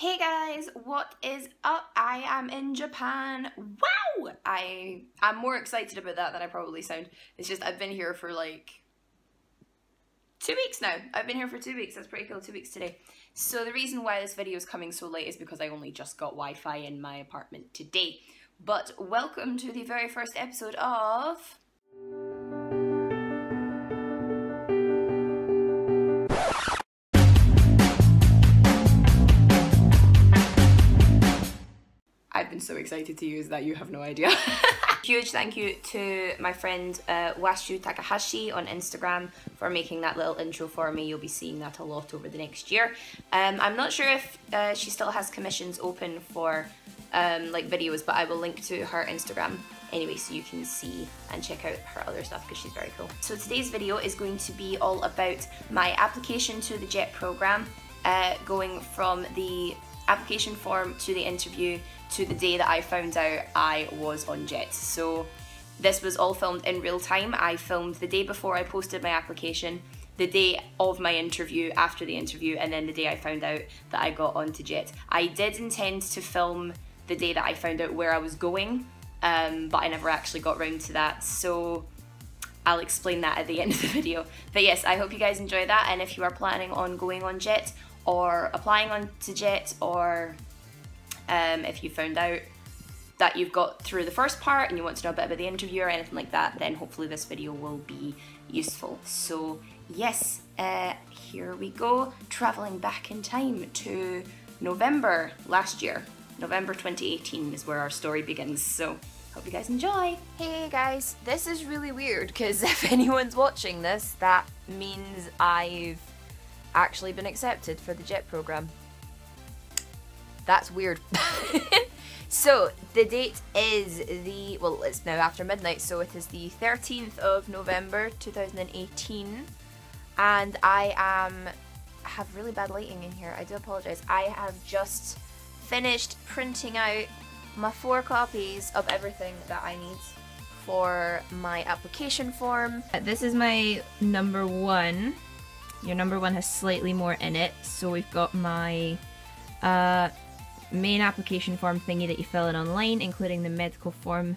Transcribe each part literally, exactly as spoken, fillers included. Hey guys, what is up? I am in Japan. Wow! I, I'm more excited about that than I probably sound. It's just I've been here for like two weeks now. I've been here for two weeks. That's pretty cool. Two weeks today. So the reason why this video is coming so late is because I only just got Wi-Fi in my apartment today. But welcome to the very first episode of... I've been so excited to use that, you have no idea. Huge thank you to my friend uh, Washu Takahashi on Instagram for making that little intro for me. You'll be seeing that a lot over the next year. Um, I'm not sure if uh, she still has commissions open for um, like videos, but I will link to her Instagram anyway so you can see and check out her other stuff because she's very cool. So today's video is going to be all about my application to the JET programme, uh, going from the application form to the interview to the day that I found out I was on JET. So this was all filmed in real time. I filmed the day before I posted my application, the day of my interview, after the interview, and then the day I found out that I got onto JET. I did intend to film the day that I found out where I was going, um, but I never actually got round to that, so I'll explain that at the end of the video. But yes, I hope you guys enjoy that, and if you are planning on going on JET, or applying on to JET, or um, if you found out that you've got through the first part and you want to know a bit about the interview or anything like that, then hopefully this video will be useful. So yes, uh, here we go, travelling back in time to November last year. November twenty eighteen is where our story begins, so hope you guys enjoy. Hey guys, this is really weird because if anyone's watching this, that means I've actually been accepted for the JET programme. That's weird. So the date is the, well, it's now after midnight, so it is the thirteenth of November two thousand eighteen, and I am, have really bad lighting in here, I do apologise. I have just finished printing out my four copies of everything that I need for my application form. This is my number one. Your number one has slightly more in it, so we've got my uh, main application form thingy that you fill in online, including the medical form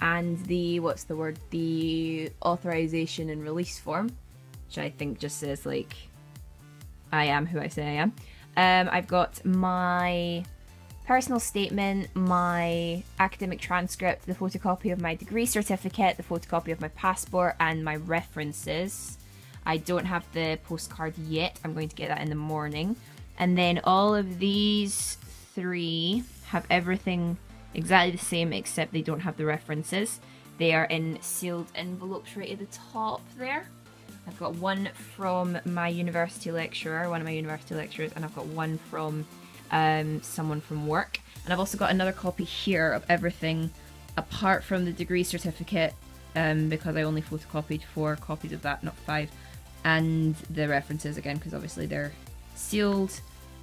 and the, what's the word, the authorization and release form, which I think just says like, I am who I say I am. Um, I've got my personal statement, my academic transcript, the photocopy of my degree certificate, the photocopy of my passport, and my references. I don't have the postcard yet, I'm going to get that in the morning. And then all of these three have everything exactly the same except they don't have the references. They are in sealed envelopes right at the top there. I've got one from my university lecturer, one of my university lecturers, and I've got one from um, someone from work. And I've also got another copy here of everything apart from the degree certificate, um, because I only photocopied four copies of that, not five. And the references again, because obviously they're sealed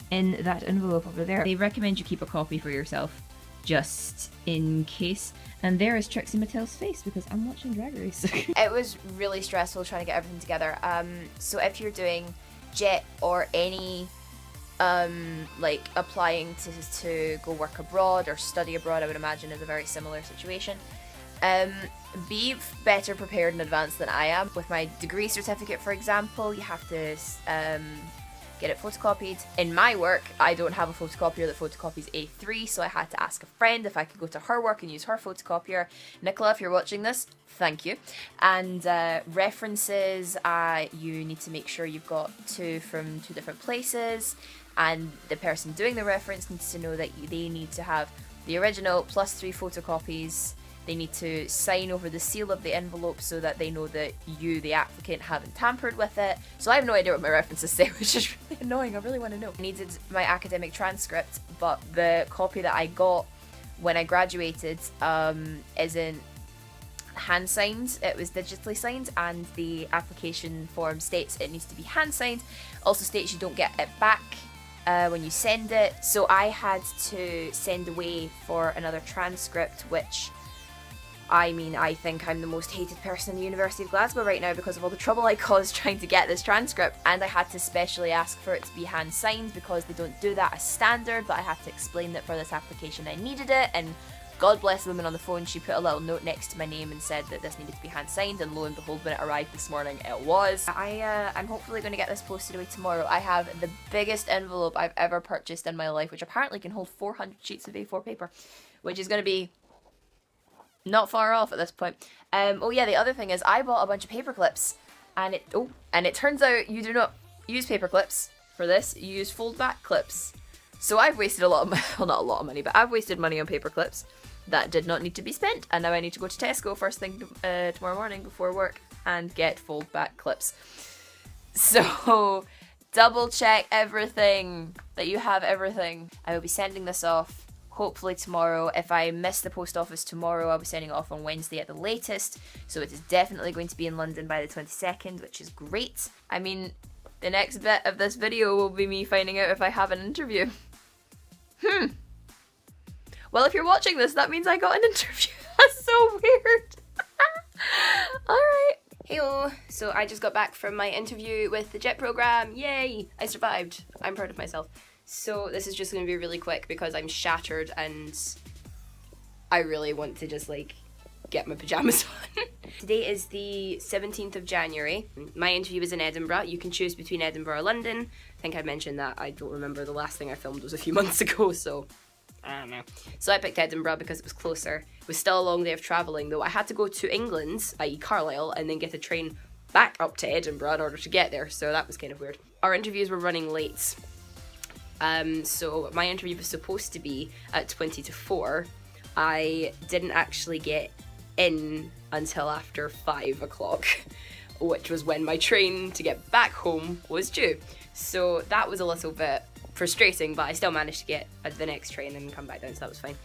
in that envelope over there. They recommend you keep a copy for yourself, just in case. And there is Trixie Mattel's face, because I'm watching Drag Race. It was really stressful trying to get everything together. Um, so if you're doing JET or any, um, like applying to, to go work abroad or study abroad, I would imagine is a very similar situation. Um, be better prepared in advance than I am. With my degree certificate, for example, you have to um, get it photocopied. In my work, I don't have a photocopier that photocopies A three, so I had to ask a friend if I could go to her work and use her photocopier. Nicola, if you're watching this, thank you. And uh, references, uh, you need to make sure you've got two from two different places, and the person doing the reference needs to know that they need to have the original plus three photocopies. They need to sign over the seal of the envelope so that they know that you, the applicant, haven't tampered with it. So I have no idea what my references say, which is really annoying. I really want to know. I needed my academic transcript, but the copy that I got when I graduated um, isn't hand signed, it was digitally signed, and the application form states it needs to be hand signed. Also states you don't get it back Uh, when you send it. So I had to send away for another transcript, which I mean, I think I'm the most hated person in the University of Glasgow right now because of all the trouble I caused trying to get this transcript, and I had to specially ask for it to be hand signed because they don't do that as standard, but I had to explain that for this application I needed it, and God bless the woman on the phone, she put a little note next to my name and said that this needed to be hand signed, and lo and behold, when it arrived this morning, it was. I, uh, I'm hopefully going to get this posted away tomorrow. I have the biggest envelope I've ever purchased in my life, which apparently can hold four hundred sheets of A four paper, which is going to be not far off at this point. Um, oh yeah, the other thing is I bought a bunch of paper clips, and it, oh, and it turns out you do not use paper clips for this, you use fold back clips. So I've wasted a lot of money, well not a lot of money, but I've wasted money on paper clips that did not need to be spent, and now I need to go to Tesco first thing uh, tomorrow morning before work and get fold back clips. So double check everything, that you have everything. I will be sending this off hopefully tomorrow. If I miss the post office tomorrow, I'll be sending it off on Wednesday at the latest, so it is definitely going to be in London by the twenty-second, which is great. I mean, the next bit of this video will be me finding out if I have an interview. Hmm. Well, if you're watching this, that means I got an interview. That's so weird. Alright. Heyo. So I just got back from my interview with the JET Programme. Yay! I survived. I'm proud of myself. So this is just going to be really quick because I'm shattered and I really want to just like get my pyjamas on. Today is the seventeenth of January. My interview is in Edinburgh. You can choose between Edinburgh or London. I think I mentioned that. I don't remember. The last thing I filmed was a few months ago, so I don't know. So I picked Edinburgh because it was closer. It was still a long day of travelling though. I had to go to England, that is Carlisle, and then get a train back up to Edinburgh in order to get there, so that was kind of weird. Our interviews were running late. Um, so my interview was supposed to be at twenty to four. I didn't actually get in until after five o'clock, which was when my train to get back home was due. So that was a little bit frustrating, but I still managed to get the next train and come back down, so that was fine.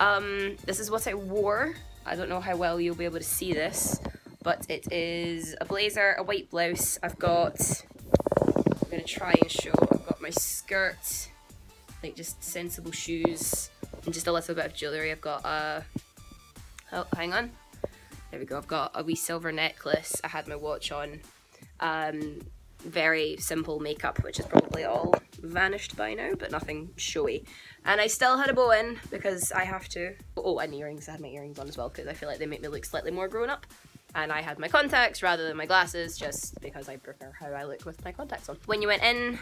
Um, this is what I wore. I don't know how well you'll be able to see this, but it is a blazer, a white blouse. I've got, I'm going to try and show, I've got my skirt, like just sensible shoes, and just a little bit of jewellery. I've got a, oh, hang on, there we go, I've got a wee silver necklace, I had my watch on, um, very simple makeup, which is probably all vanished by now, but nothing showy. And I still had a bow in, because I have to. Oh, and earrings, I had my earrings on as well, because I feel like they make me look slightly more grown up. And I had my contacts rather than my glasses, just because I prefer how I look with my contacts on. When you went in,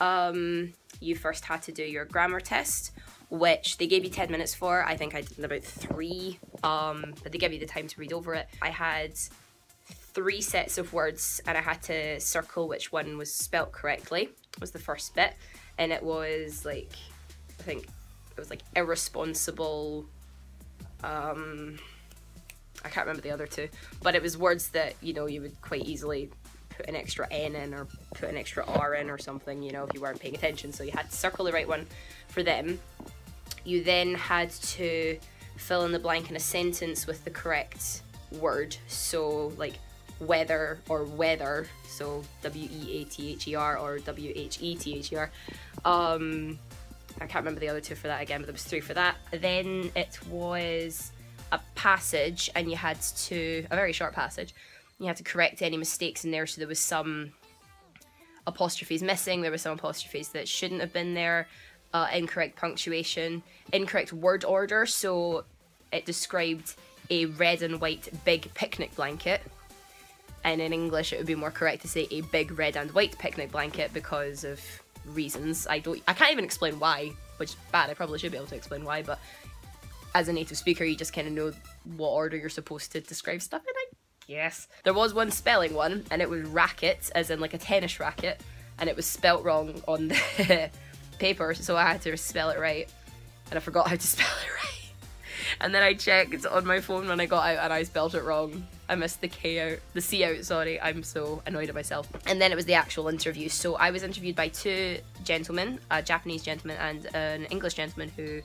um, you first had to do your grammar test, which they gave you ten minutes for. I think I did in about three, um, but they gave you the time to read over it. I had three sets of words and I had to circle which one was spelt correctly, was the first bit. And it was like, I think it was like irresponsible, um, I can't remember the other two, but it was words that, you know, you would quite easily put an extra N in or put an extra R in or something, you know, if you weren't paying attention. So you had to circle the right one for them. You then had to fill in the blank in a sentence with the correct word, so like weather or weather, so W E A T H E R or W H E T H E R. Um, I can't remember the other two for that again, but there was three for that. Then it was a passage, and you had to, a very short passage, you had to correct any mistakes in there, so there was some apostrophes missing, there were some apostrophes that shouldn't have been there, uh, incorrect punctuation, incorrect word order, so it described a red and white big picnic blanket, and in English it would be more correct to say a big red and white picnic blanket because of reasons. I don't, I can't even explain why, which is bad, I probably should be able to explain why, but as a native speaker you just kind of know what order you're supposed to describe stuff in, I guess. There was one spelling one, and it was racket, as in like a tennis racket, and it was spelt wrong on the paper, so I had to spell it right, and I forgot how to spell it right. And then I checked on my phone when I got out and I spelled it wrong. I missed the K out, the C out, sorry. I'm so annoyed at myself. And then it was the actual interview. So I was interviewed by two gentlemen, a Japanese gentleman and an English gentleman who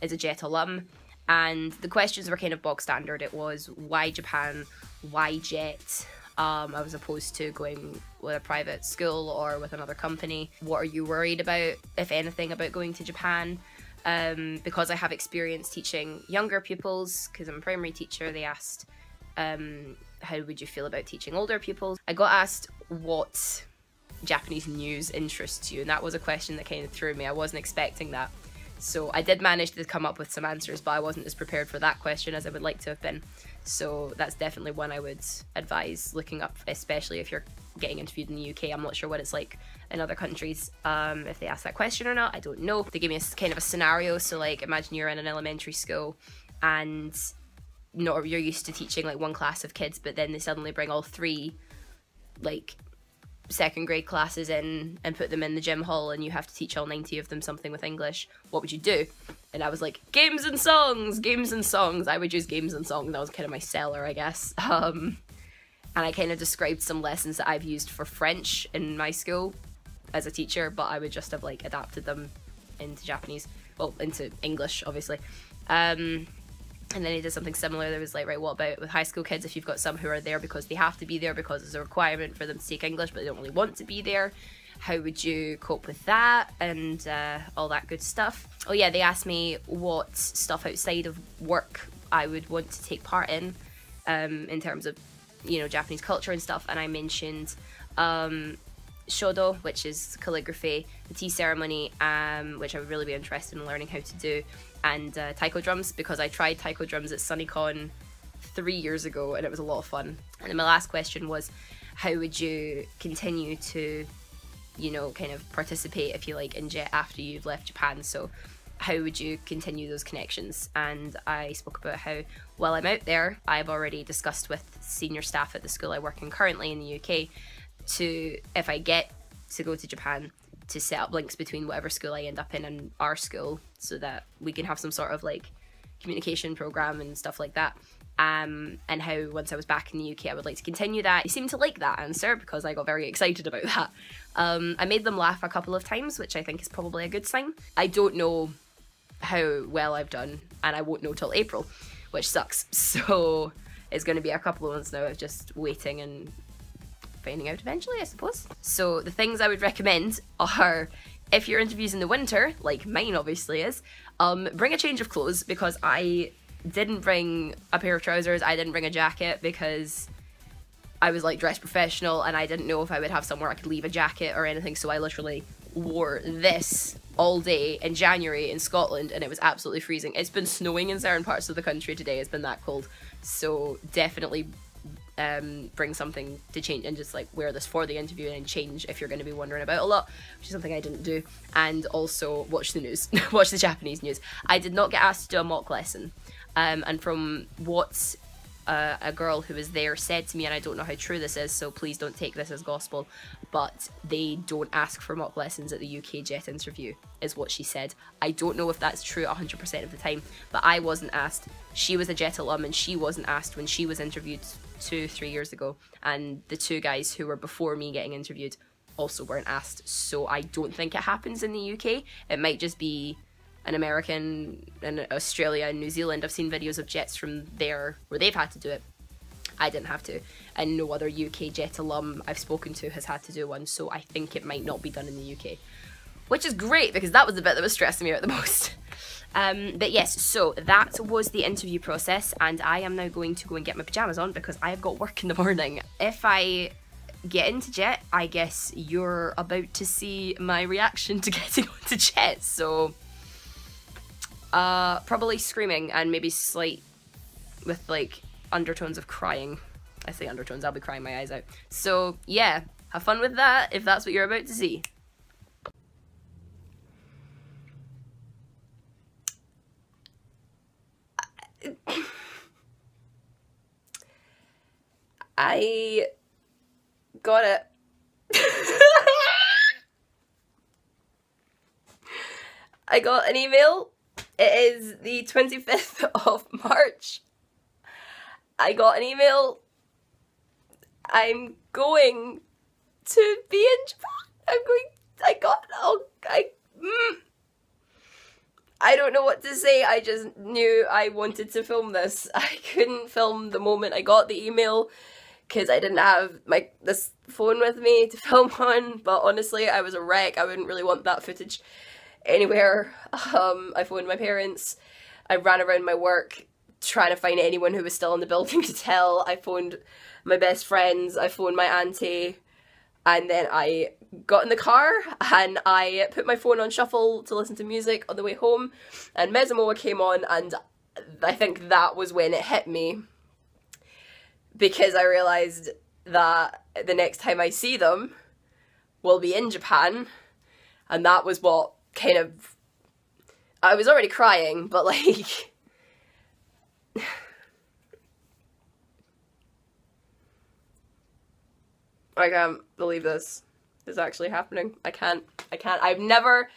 is a JET alum. And the questions were kind of bog standard. It was why Japan, why JET? Um, I was opposed to going with a private school or with another company. What are you worried about, if anything, about going to Japan? um, because I have experience teaching younger pupils, because I'm a primary teacher, they asked, um, how would you feel about teaching older pupils? I got asked what Japanese news interests you, and that was a question that kind of threw me. I wasn't expecting that. So I did manage to come up with some answers, but I wasn't as prepared for that question as I would like to have been. So that's definitely one I would advise looking up, especially if you're getting interviewed in the U K. I'm not sure what it's like in other countries, um, if they ask that question or not, I don't know. They gave me a kind of a scenario, so like imagine you're in an elementary school and not, you're used to teaching like one class of kids, but then they suddenly bring all three like second grade classes in and put them in the gym hall and you have to teach all ninety of them something with English. What would you do? And I was like, games and songs, games and songs. I would use games and songs. That was kind of my seller, I guess. Um, and I kind of described some lessons that I've used for French in my school as a teacher, but I would just have like adapted them into Japanese, well, into English, obviously. Um, and then he did something similar. There was like, right, what about with high school kids, if you've got some who are there because they have to be there because it's a requirement for them to take English, but they don't really want to be there, how would you cope with that? And uh, all that good stuff. Oh yeah, they asked me what stuff outside of work I would want to take part in, um, in terms of, you know, Japanese culture and stuff. And I mentioned um, Shodo, which is calligraphy, the tea ceremony, um, which I would really be interested in learning how to do, and uh, taiko drums, because I tried taiko drums at SunnyCon three years ago and it was a lot of fun. And then my last question was, how would you continue to, you know, kind of participate, if you like, in JET after you've left Japan? So how would you continue those connections? And I spoke about how, while I'm out there, I've already discussed with senior staff at the school I work in currently in the U K to, if I get to go to Japan, to set up links between whatever school I end up in and our school, so that we can have some sort of like communication program and stuff like that. Um, and how once I was back in the U K, I would like to continue that. They seemed to like that answer because I got very excited about that. Um, I made them laugh a couple of times, which I think is probably a good sign. I don't know how well I've done, and I won't know till April, which sucks. So it's going to be a couple of months now of just waiting and finding out eventually, I suppose. So the things I would recommend are, if your interview's in the winter, like mine obviously is, um, bring a change of clothes, because I didn't bring a pair of trousers, I didn't bring a jacket, because I was like dressed professional and I didn't know if I would have somewhere I could leave a jacket or anything, so I literally wore this all day in January in Scotland and it was absolutely freezing. It's been snowing in certain parts of the country today, it's been that cold, so definitely Um, bring something to change and just like wear this for the interview and change if you're going to be wondering about a lot, which is something I didn't do. And also watch the news, watch the Japanese news. I did not get asked to do a mock lesson, um, and from what uh, a girl who was there said to me, and I don't know how true this is, so please don't take this as gospel, but they don't ask for mock lessons at the U K JET interview, is what she said. I don't know if that's true one hundred percent of the time, but I wasn't asked. She was a JET alum and she wasn't asked when she was interviewed two, three years ago, and the two guys who were before me getting interviewed also weren't asked, so I don't think it happens in the U K. It might just be an American and Australia and New Zealand. I've seen videos of JETs from there where they've had to do it. I didn't have to, and no other U K JET alum I've spoken to has had to do one, so I think it might not be done in the U K, which is great because that was the bit that was stressing me out the most. Um, but yes, so that was the interview process, and I am now going to go and get my pyjamas on because I have got work in the morning. If I get into JET, I guess you're about to see my reaction to getting onto JET, so uh, probably screaming and maybe slight, with like undertones of crying. I say undertones, I'll be crying my eyes out. So yeah, have fun with that if that's what you're about to see. I got it. I got an email. It is the twenty-fifth of March. I got an email. I'm going to be in Japan. I'm going, I got, oh, I, mm. I don't know what to say. I just knew I wanted to film this. I couldn't film the moment I got the email, because I didn't have my this phone with me to film on, but honestly I was a wreck. I wouldn't really want that footage anywhere. Um, I phoned my parents. I ran around my work trying to find anyone who was still in the building to tell. I phoned my best friends. I phoned my auntie. And then I got in the car and I put my phone on shuffle to listen to music on the way home, and Mesamoa came on, and I think that was when it hit me, because I realised that the next time I see them will be in Japan, and that was what kind of... I was already crying, but like... I can't believe this is actually happening. I can't. I can't. I've never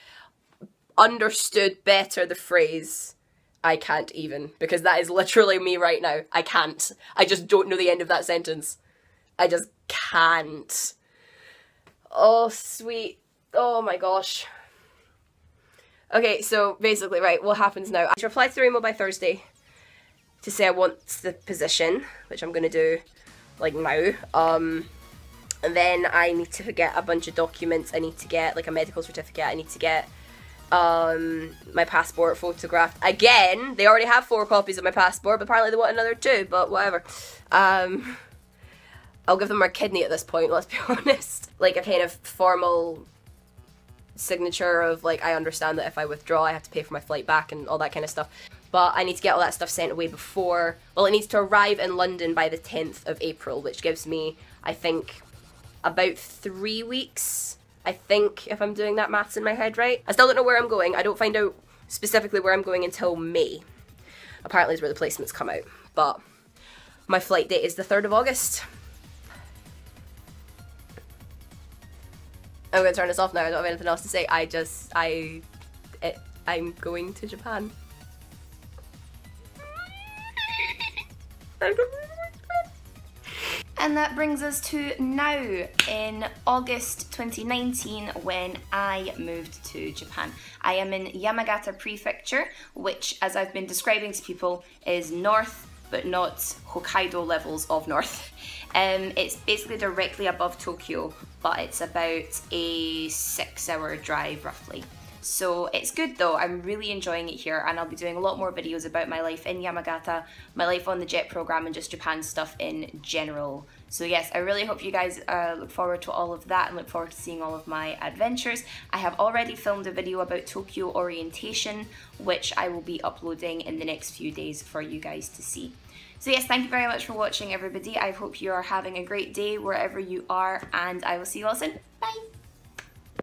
understood better the phrase, I can't even, because that is literally me right now. I can't. I just don't know the end of that sentence. I just can't. Oh, sweet. Oh my gosh. Okay, so basically, right, what happens now? I reply to the email by Thursday to say I want the position, which I'm gonna do, like, now. Um... And then I need to get a bunch of documents. I need to get like a medical certificate. I need to get um, my passport photographed. Again, they already have four copies of my passport, but apparently they want another two, but whatever. Um, I'll give them my kidney at this point, let's be honest. Like a kind of formal signature of like, I understand that if I withdraw, I have to pay for my flight back and all that kind of stuff. But I need to get all that stuff sent away before, well, it needs to arrive in London by the tenth of April, which gives me, I think, about three weeks, I think, if I'm doing that maths in my head right. I still don't know where I'm going. I don't find out specifically where I'm going until May. Apparently is where the placements come out, but my flight date is the third of August. I'm gonna turn this off now, I don't have anything else to say. I just, I, it, I'm going to Japan. And that brings us to now, in August twenty nineteen, when I moved to Japan. I am in Yamagata Prefecture, which, as I've been describing to people, is north, but not Hokkaido levels of north. Um, it's basically directly above Tokyo, but it's about a six hour drive roughly. So it's good though, I'm really enjoying it here, and I'll be doing a lot more videos about my life in Yamagata, my life on the JET programme, and just Japan stuff in general. So yes, I really hope you guys uh, look forward to all of that and look forward to seeing all of my adventures. I have already filmed a video about Tokyo orientation, which I will be uploading in the next few days for you guys to see. So yes, thank you very much for watching everybody. I hope you are having a great day wherever you are, and I will see you all soon. Bye!